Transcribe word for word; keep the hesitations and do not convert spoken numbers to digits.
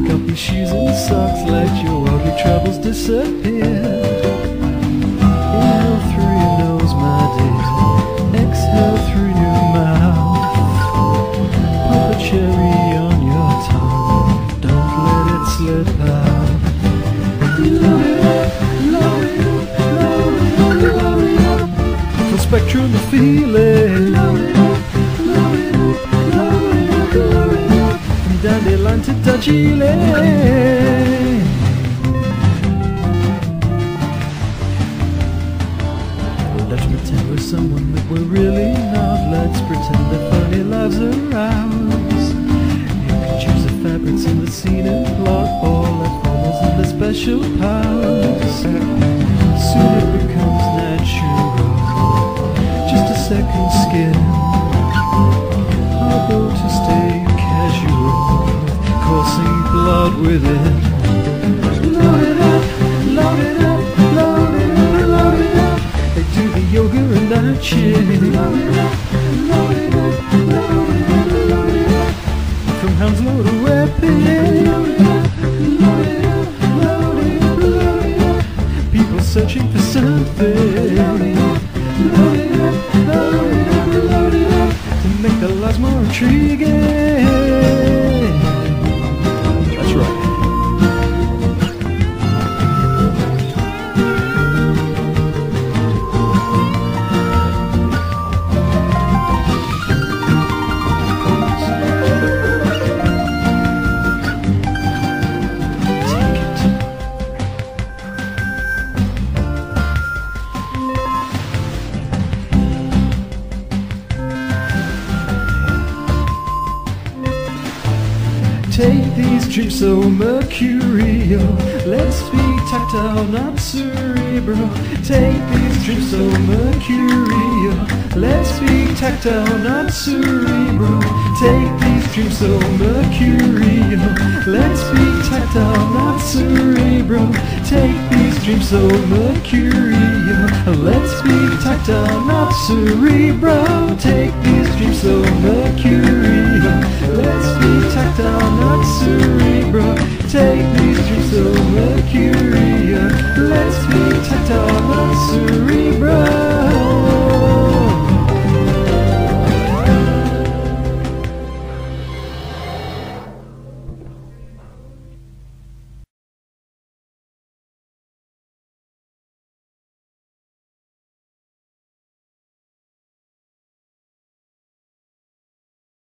Pick up your shoes and socks, let your ugly troubles disappear. Inhale through your nose, my dear, exhale through your mouth. Pop a cherry on your tongue, don't let it slip out. Gloria, Gloria, Gloria. From spectrum of feeling, dandelion to Dajile. Let me tell her someone that we're really not. Let's pretend that funny lives are ours. You can choose the fabrics in the scene and plot, all the forms and the special powers. Soon it becomes natural, just a second skin. I'll go to stay casual, coursing blood with it. Load it up, load it up, load it up, load it up. I do the yoga and I chill. Load it up, load it up, load it up, load it up. From Hounslow to Wapping. Load it up, load it up, load it up, load it up. People searching for something. Load it up, load it up, load it up, load it up. To make the lives more intriguing. Take these dreams so mercurial, let's be tactile, not cerebral. Take these dreams so mercurial, let's be tactile, not cerebral. Take these dreams so mercurial, let's be tactile, not cerebral. Take these dreams so mercurial, let's be tactile, not cerebral. Take these dreams so mercurial, let's be tactile, not cerebral. Take these dreams so mercurial, let's be tactile, not cerebral.